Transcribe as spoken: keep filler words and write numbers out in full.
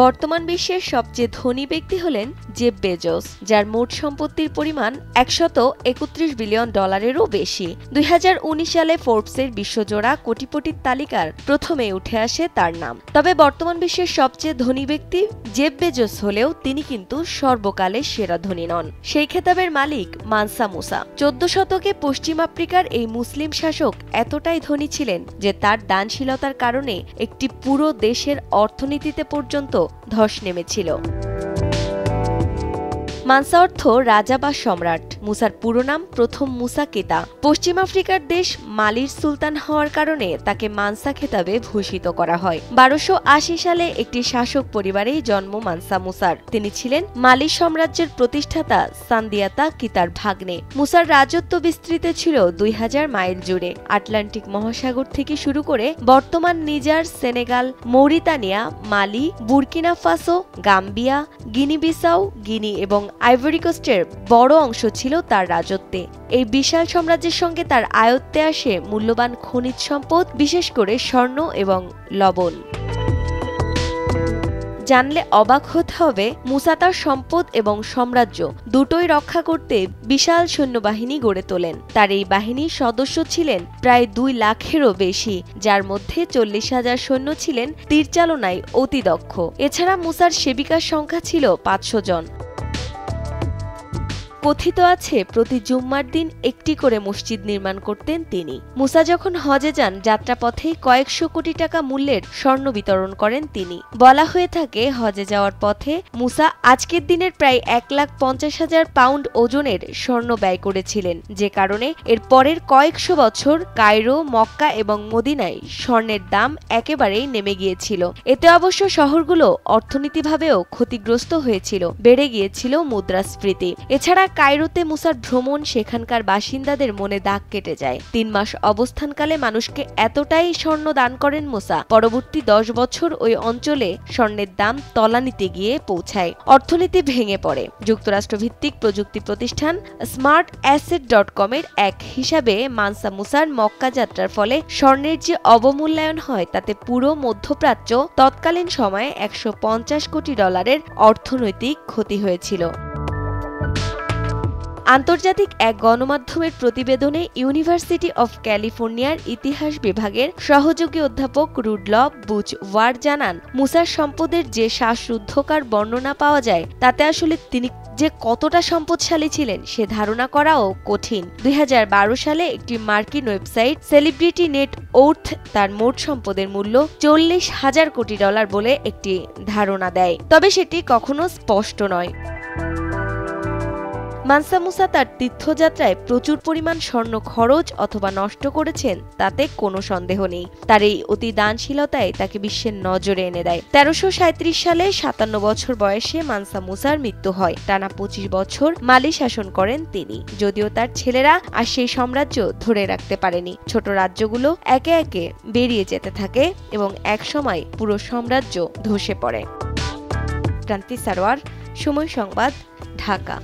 বর্তমান বিশ্বের সবচেয়ে ধনী ব্যক্তি হলেন জেব বেজোস, যার মোট সম্পত্তির পরিমাণ একশো একত্রিশ বিলিয়ন ডলারেরও বেশি। দুই হাজার উনিশ সালে ফোর্বসের বিশ্বজোড়া কোটিপতির তালিকার প্রথমে উঠে আসে তার নাম। তবে বর্তমান বিশ্বের সবচেয়ে ধনী ব্যক্তি জেব বেজোস হলেও তিনি কিন্তু সর্বকালের সেরা ধনী নন। সেই খেতাবের মালিক মানসা মুসা। চোদ্দ শতকে পশ্চিম আফ্রিকার এই মুসলিম শাসক এতটাই ধনী ছিলেন যে তার দানশীলতার কারণে একটি পুরো দেশের অর্থনীতিতে পর্যন্ত ধস নেমেছিল। মানসা অর্থ রাজা বা সম্রাট। মুসার পুরো নাম প্রথম মুসা কেতা। পশ্চিম আফ্রিকার দেশ মালির সুলতান হওয়ার কারণে তাকে মানসা খেতাবে ভূষিত করা হয়। বারোশো আশি সালে একটি শাসক পরিবারেই জন্ম মানসা মুসার। তিনি ছিলেন মালি সাম্রাজ্যের প্রতিষ্ঠাতা সান্দিয়াতা কিতার ভাগ্নে। মুসার রাজত্ব বিস্তৃত ছিল দুই হাজার মাইল জুড়ে। আটলান্টিক মহাসাগর থেকে শুরু করে বর্তমান Niger, Senegal, Mauritania, Mali, Burkina Faso, Gambia, Guinea Bissau, Guinea এবং আইভরি কোস্টের বড় অংশ ছিল তার রাজত্বে। এই বিশাল সাম্রাজ্যের সঙ্গে তার আয়ত্তে আসে মূল্যবান খনিজ সম্পদ, বিশেষ করে স্বর্ণ এবং লবণ। জানলে অবাক হতে হবে, মুসা তার সম্পদ এবং সাম্রাজ্য দুটোই রক্ষা করতে বিশাল সৈন্যবাহিনী গড়ে তোলেন। তার এই বাহিনীর সদস্য ছিলেন প্রায় দুই লাখেরও বেশি, যার মধ্যে চল্লিশ হাজার সৈন্য ছিলেন তীরচালনায় অতি দক্ষ। এছাড়া মুসার সেবিকার সংখ্যা ছিল পাঁচশো জন। কথিত আছে, প্রতি জুম্মার দিন একটি করে মসজিদ নির্মাণ করতেন তিনি। মুসা যখন হজে যান, যাত্রাপথে কয়েকশো কোটি টাকা মূল্যের স্বর্ণ বিতরণ করেন তিনি। বলা হয়ে থাকে, হজে যাওয়ার পথে মুসা আজকের দিনের প্রায় এক লাখ পঞ্চাশ হাজার পাউন্ড ওজনের স্বর্ণ ব্যয় করেছিলেন, যে কারণে এর পরের কয়েকশো বছর কায়রো, মক্কা এবং মদিনায় স্বর্ণের দাম একেবারেই নেমে গিয়েছিল। এতে অবশ্য শহরগুলো অর্থনীতিভাবেও ক্ষতিগ্রস্ত হয়েছিল, বেড়ে গিয়েছিল মুদ্রাস্ফীতি। এছাড়া কায়রোতে মুসার ভ্রমণ সেখানকার বাসিন্দাদের মনে দাগ কেটে যায়। তিন মাস অবস্থানকালে মানুষকে এতটাই স্বর্ণ দান করেন মুসা, পরবর্তী দশ বছর ওই অঞ্চলে স্বর্ণের দাম তলানিতে গিয়ে পৌঁছায়। অর্থনীতি ভেঙে পড়ে। যুক্তরাষ্ট্রভিত্তিক প্রযুক্তি প্রতিষ্ঠান স্মার্ট অ্যাসেট ডট কমের এক হিসাবে মানসা মুসার মক্কা যাত্রার ফলে স্বর্ণের যে অবমূল্যায়ন হয়, তাতে পুরো মধ্যপ্রাচ্য তৎকালীন সময়ে একশো পঞ্চাশ কোটি ডলারের অর্থনৈতিক ক্ষতি হয়েছিল। আন্তর্জাতিক এক গণমাধ্যমের প্রতিবেদনে ইউনিভার্সিটি অব ক্যালিফোর্নিয়ার ইতিহাস বিভাগের সহযোগী অধ্যাপক রুডলফ ওয়ার জানান, মুসার সম্পদের যে শ্বাসরুদ্ধকার বর্ণনা পাওয়া যায়, তাতে আসলে তিনি যে কতটা সম্পদশালী ছিলেন সে ধারণা করাও কঠিন। দুই হাজার বারো সালে একটি মার্কিন ওয়েবসাইট সেলিব্রিটি নেট ওর্থ তার মোট সম্পদের মূল্য চল্লিশ হাজার কোটি ডলার বলে একটি ধারণা দেয়, তবে সেটি কখনো স্পষ্ট নয়। মানসা মুসা তার তীর্থযাত্রায় প্রচুর পরিমাণ স্বর্ণ খরচ অথবা নষ্ট করেছেন, তাতে কোনো সন্দেহ নেই। তার এই অতি দানশীলতায় তাকে বিশ্বের নজরে এনে দেয়। তেরোশো সাঁত্রিশ সালে সাতান্ন বছর বয়সে মানসা মুসার মৃত্যু হয়। টানা পঁচিশ বছর মালি শাসন করেন তিনি, যদিও তার ছেলেরা আর সেই সাম্রাজ্য ধরে রাখতে পারেনি। ছোট রাজ্যগুলো একে একে বেরিয়ে যেতে থাকে এবং একসময় পুরো সাম্রাজ্য ধসে পড়ে। ক্রান্তি সারোয়ার, সময় সংবাদ, ঢাকা।